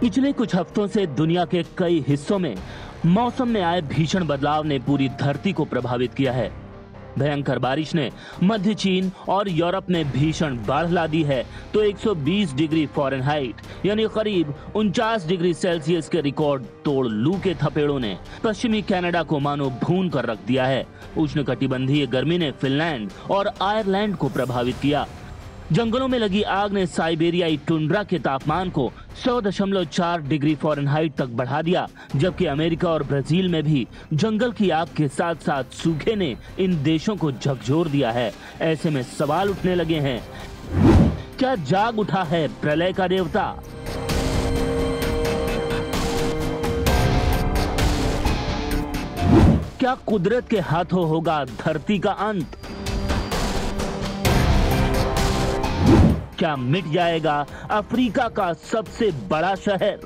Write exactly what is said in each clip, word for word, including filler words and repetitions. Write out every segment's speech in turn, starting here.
पिछले कुछ हफ्तों से दुनिया के कई हिस्सों में मौसम में आए भीषण बदलाव ने पूरी धरती को प्रभावित किया है। भयंकर बारिश ने मध्य चीन और यूरोप में भीषण बाढ़ ला दी है, तो एक सौ बीस डिग्री फ़ारेनहाइट यानी करीब उनचास डिग्री सेल्सियस के रिकॉर्ड तोड़ लू के थपेड़ों ने पश्चिमी कनाडा को मानो भून कर रख दिया है। उष्णकटिबंधीय गर्मी ने फिनलैंड और आयरलैंड को प्रभावित किया। जंगलों में लगी आग ने साइबेरियाई टुंड्रा के तापमान को सौ दशमलव चार डिग्री फ़ारेनहाइट तक बढ़ा दिया, जबकि अमेरिका और ब्राजील में भी जंगल की आग के साथ साथ सूखे ने इन देशों को झकझोर दिया है। ऐसे में सवाल उठने लगे हैं, क्या जाग उठा है प्रलय का देवता? क्या कुदरत के हाथों होगा धरती का अंत? क्या मिट जाएगा अफ्रीका का सबसे बड़ा शहर?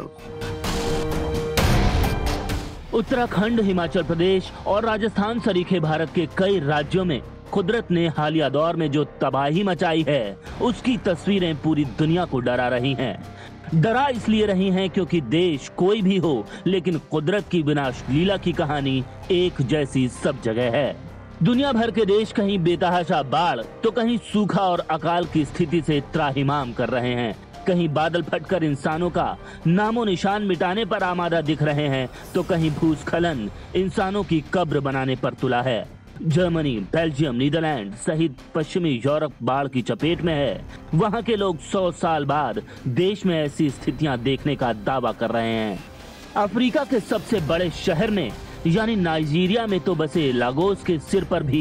उत्तराखंड, हिमाचल प्रदेश और राजस्थान सरीखे भारत के कई राज्यों में कुदरत ने हालिया दौर में जो तबाही मचाई है, उसकी तस्वीरें पूरी दुनिया को डरा रही हैं। डरा इसलिए रही हैं क्योंकि देश कोई भी हो, लेकिन कुदरत की विनाश लीला की कहानी एक जैसी सब जगह है। दुनिया भर के देश कहीं बेतहाशा बाढ़ तो कहीं सूखा और अकाल की स्थिति से त्राहिमाम कर रहे हैं। कहीं बादल फटकर इंसानों का नामो निशान मिटाने पर आमादा दिख रहे हैं, तो कहीं भूस्खलन इंसानों की कब्र बनाने पर तुला है। जर्मनी, बेल्जियम, नीदरलैंड सहित पश्चिमी यूरोप बाढ़ की चपेट में है। वहाँ के लोग सौ साल बाद देश में ऐसी स्थितियाँ देखने का दावा कर रहे हैं। अफ्रीका के सबसे बड़े शहर में यानी नाइजीरिया में तो बसे लागोस के सिर पर भी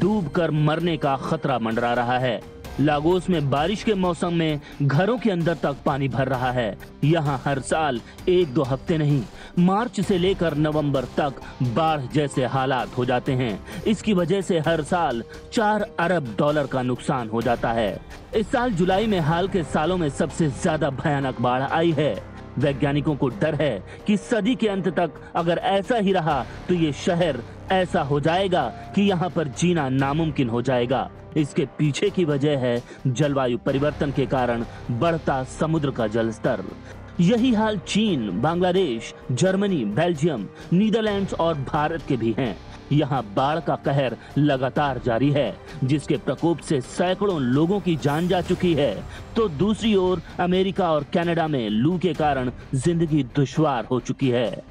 डूब कर मरने का खतरा मंडरा रहा है। लागोस में बारिश के मौसम में घरों के अंदर तक पानी भर रहा है। यहाँ हर साल एक दो हफ्ते नहीं, मार्च से लेकर नवंबर तक बाढ़ जैसे हालात हो जाते हैं। इसकी वजह से हर साल चार अरब डॉलर का नुकसान हो जाता है। इस साल जुलाई में हाल के सालों में सबसे ज्यादा भयानक बाढ़ आई है। वैज्ञानिकों को डर है कि सदी के अंत तक अगर ऐसा ही रहा तो ये शहर ऐसा हो जाएगा कि यहाँ पर जीना नामुमकिन हो जाएगा। इसके पीछे की वजह है जलवायु परिवर्तन के कारण बढ़ता समुद्र का जलस्तर। यही हाल चीन, बांग्लादेश, जर्मनी, बेल्जियम, नीदरलैंड्स और भारत के भी हैं। यहाँ बाढ़ का कहर लगातार जारी है, जिसके प्रकोप से सैकड़ों लोगों की जान जा चुकी है। तो दूसरी ओर अमेरिका और कनाडा में लू के कारण जिंदगी दुश्वार हो चुकी है।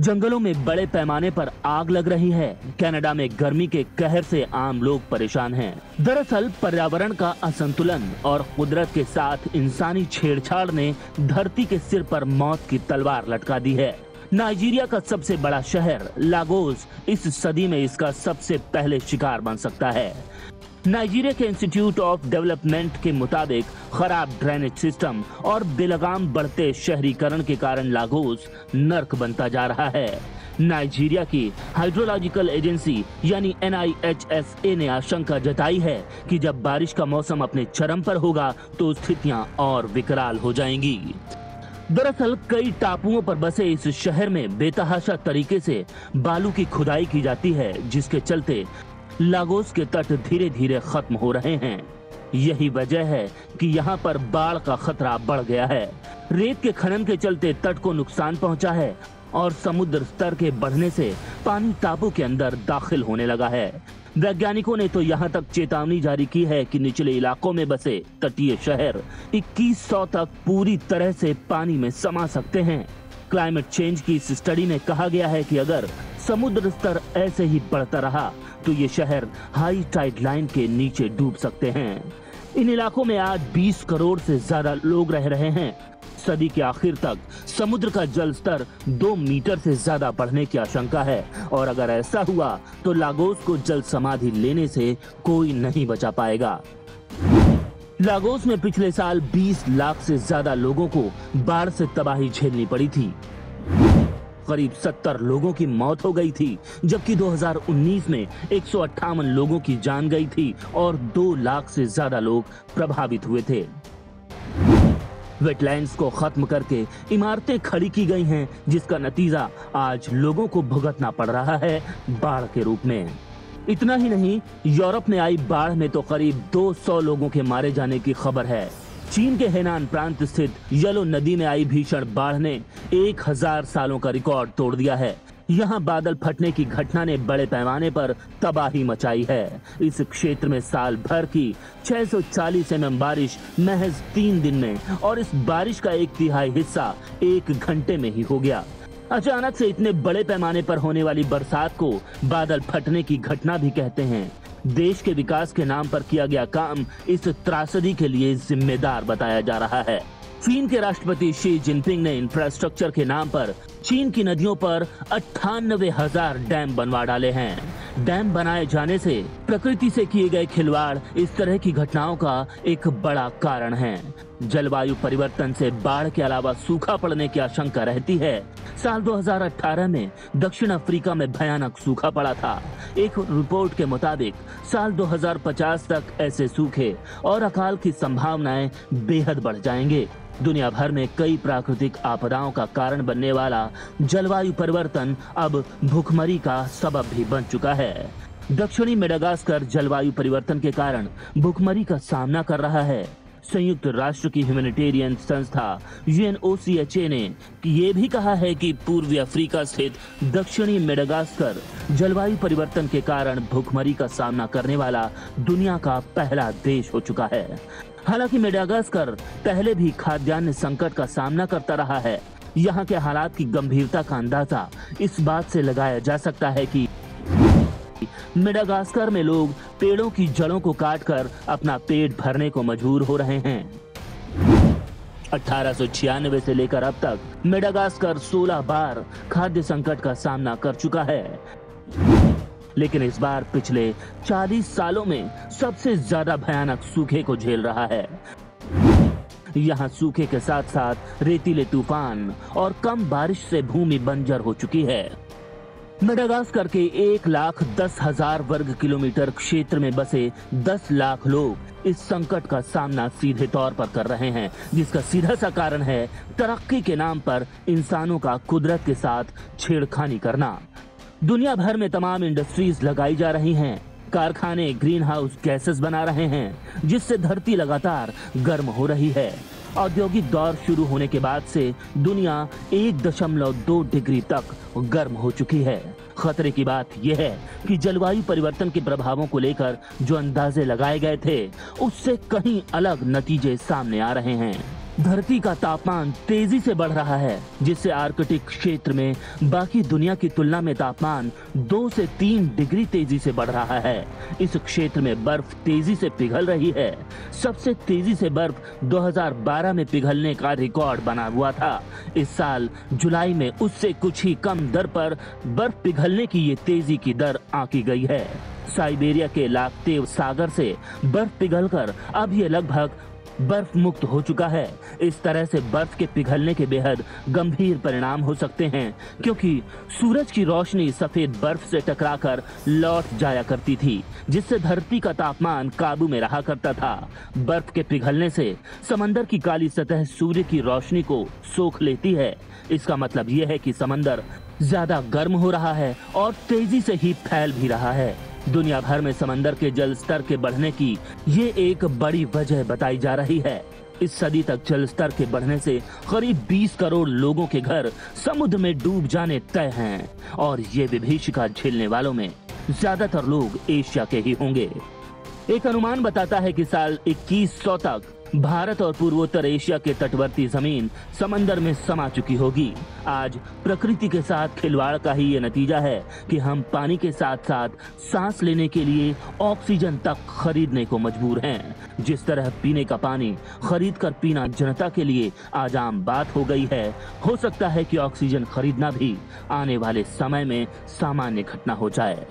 जंगलों में बड़े पैमाने पर आग लग रही है। कनाडा में गर्मी के कहर से आम लोग परेशान हैं। दरअसल पर्यावरण का असंतुलन और कुदरत के साथ इंसानी छेड़छाड़ ने धरती के सिर पर मौत की तलवार लटका दी है। नाइजीरिया का सबसे बड़ा शहर लागोस इस सदी में इसका सबसे पहले शिकार बन सकता है। नाइजीरिया के इंस्टीट्यूट ऑफ डेवलपमेंट के मुताबिक खराब ड्रेनेज सिस्टम और बेलगाम बढ़ते शहरीकरण के कारण लागोस नर्क बनता जा रहा है। नाइजीरिया की हाइड्रोलॉजिकल एजेंसी यानी N I H S A ने आशंका जताई है कि जब बारिश का मौसम अपने चरम पर होगा तो स्थितियां और विकराल हो जाएंगी। दरअसल कई टापुओं पर बसे इस शहर में बेतहाशा तरीके से बालू की खुदाई की जाती है, जिसके चलते लागोस के तट धीरे धीरे खत्म हो रहे हैं। यही वजह है कि यहाँ पर बाढ़ का खतरा बढ़ गया है। रेत के खनन के चलते तट को नुकसान पहुँचा है और समुद्र स्तर के बढ़ने से पानी टापू के अंदर दाखिल होने लगा है। वैज्ञानिकों ने तो यहाँ तक चेतावनी जारी की है कि निचले इलाकों में बसे तटीय शहर इक्कीस सौ तक पूरी तरह से पानी में समा सकते हैं। क्लाइमेट चेंज की इस स्टडी में कहा गया है कि अगर समुद्र स्तर ऐसे ही बढ़ता रहा तो ये शहर हाई टाइड लाइन के नीचे डूब सकते हैं। इन इलाकों में आज बीस करोड़ से ज्यादा लोग रह रहे हैं। सदी के आखिर तक समुद्र का जल स्तर दो मीटर से ज्यादा बढ़ने की आशंका है और अगर ऐसा हुआ तो लागोस को जल समाधि लेने से कोई नहीं बचा पाएगा। लागोस में पिछले साल बीस लाख से ज्यादा लोगों को बाढ़ से तबाही झेलनी पड़ी थी। करीब सत्तर लोगों की मौत हो गई थी, जबकि दो हज़ार उन्नीस में एक सौ अट्ठावन लोगों की जान गई थी और दो लाख से ज्यादा लोग प्रभावित हुए थे। वेटलैंड्स को खत्म करके इमारतें खड़ी की गई हैं, जिसका नतीजा आज लोगों को भुगतना पड़ रहा है बाढ़ के रूप में। इतना ही नहीं, यूरोप में आई बाढ़ में तो करीब दो सौ लोगों के मारे जाने की खबर है। चीन के हेनान प्रांत स्थित येलो नदी में आई भीषण बाढ़ ने एक हजार सालों का रिकॉर्ड तोड़ दिया है। यहाँ बादल फटने की घटना ने बड़े पैमाने पर तबाही मचाई है। इस क्षेत्र में साल भर की छह सौ चालीस एम एम बारिश महज तीन दिन में, और इस बारिश का एक तिहाई हिस्सा एक घंटे में ही हो गया। अचानक से इतने बड़े पैमाने पर होने वाली बरसात को बादल फटने की घटना भी कहते हैं। देश के विकास के नाम पर किया गया काम इस त्रासदी के लिए जिम्मेदार बताया जा रहा है। चीन के राष्ट्रपति शी जिनपिंग ने इंफ्रास्ट्रक्चर के नाम पर चीन की नदियों पर अट्ठानबे हजार डैम बनवा डाले हैं। डैम बनाए जाने से प्रकृति से किए गए खिलवाड़ इस तरह की घटनाओं का एक बड़ा कारण है। जलवायु परिवर्तन से बाढ़ के अलावा सूखा पड़ने की आशंका रहती है। साल दो हजार अठारह में दक्षिण अफ्रीका में भयानक सूखा पड़ा था। एक रिपोर्ट के मुताबिक साल दो हजार पचास तक ऐसे सूखे और अकाल की संभावनाएं बेहद बढ़ जाएंगे। दुनिया भर में कई प्राकृतिक आपदाओं का कारण बनने वाला जलवायु परिवर्तन अब भुखमरी का सबब भी बन चुका है। दक्षिणी मेडागास्कर जलवायु परिवर्तन के कारण भुखमरी का सामना कर रहा है। संयुक्त राष्ट्र की ह्यूमैनिटेरियन संस्था U N O C H A ने ये भी कहा है कि पूर्वी अफ्रीका स्थित दक्षिणी मेडागास्कर जलवायु परिवर्तन के कारण भुखमरी का सामना करने वाला दुनिया का पहला देश हो चुका है। हालांकि मेडागास्कर पहले भी खाद्यान्न संकट का सामना करता रहा है। यहाँ के हालात की गंभीरता का अंदाजा इस बात से लगाया जा सकता है कि मेडागास्कर में लोग पेड़ों की जड़ों को काटकर अपना पेट भरने को मजबूर हो रहे हैं। अठारह सौ छियानवे से लेकर अब तक मेडागास्कर सोलह बार खाद्य संकट का सामना कर चुका है, लेकिन इस बार पिछले चालीस सालों में सबसे ज्यादा भयानक सूखे को झेल रहा है। यहाँ सूखे के साथ साथ रेतीले तूफान और कम बारिश से भूमि बंजर हो चुकी है। मेडागास्कर के एक लाख दस हजार वर्ग किलोमीटर क्षेत्र में बसे दस लाख लोग इस संकट का सामना सीधे तौर पर कर रहे हैं, जिसका सीधा सा कारण है तरक्की के नाम पर इंसानों का कुदरत के साथ छेड़खानी करना। दुनिया भर में तमाम इंडस्ट्रीज लगाई जा रही हैं, कारखाने ग्रीन हाउस गैसेस बना रहे हैं, जिससे धरती लगातार गर्म हो रही है। औद्योगिक दौर शुरू होने के बाद से दुनिया एक दशमलव दो डिग्री तक गर्म हो चुकी है। खतरे की बात यह है कि जलवायु परिवर्तन के प्रभावों को लेकर जो अंदाजे लगाए गए थे, उससे कहीं अलग नतीजे सामने आ रहे हैं। धरती का तापमान तेजी से बढ़ रहा है, जिससे आर्कटिक क्षेत्र में बाकी दुनिया की तुलना में तापमान दो से तीन डिग्री तेजी से बढ़ रहा है। इस क्षेत्र में बर्फ तेजी से पिघल रही है। सबसे तेजी से बर्फ दो हजार बारह में पिघलने का रिकॉर्ड बना हुआ था। इस साल जुलाई में उससे कुछ ही कम दर पर बर्फ पिघलने की ये तेजी की दर आंकी गई है। साइबेरिया के लाकतेव सागर से बर्फ पिघलकर अब ये लगभग बर्फ मुक्त हो चुका है। इस तरह से बर्फ के पिघलने के बेहद गंभीर परिणाम हो सकते हैं, क्योंकि सूरज की रोशनी सफेद बर्फ से टकराकर लौट जाया करती थी, जिससे धरती का तापमान काबू में रहा करता था। बर्फ के पिघलने से समंदर की काली सतह सूर्य की रोशनी को सोख लेती है। इसका मतलब यह है कि समंदर ज्यादा गर्म हो रहा है और तेजी से ही फैल भी रहा है। दुनिया भर में समंदर के जल स्तर के बढ़ने की ये एक बड़ी वजह बताई जा रही है। इस सदी तक जल स्तर के बढ़ने से करीब बीस करोड़ लोगों के घर समुद्र में डूब जाने तय हैं, और ये विभीषिका झेलने वालों में ज्यादातर लोग एशिया के ही होंगे। एक अनुमान बताता है कि साल इक्कीस सौ तक भारत और पूर्वोत्तर एशिया के तटवर्ती जमीन समंदर में समा चुकी होगी। आज प्रकृति के साथ खिलवाड़ का ही ये नतीजा है कि हम पानी के साथ साथ सांस लेने के लिए ऑक्सीजन तक खरीदने को मजबूर हैं। जिस तरह पीने का पानी खरीद कर पीना जनता के लिए आज आम बात हो गई है, हो सकता है कि ऑक्सीजन खरीदना भी आने वाले समय में सामान्य घटना हो जाए।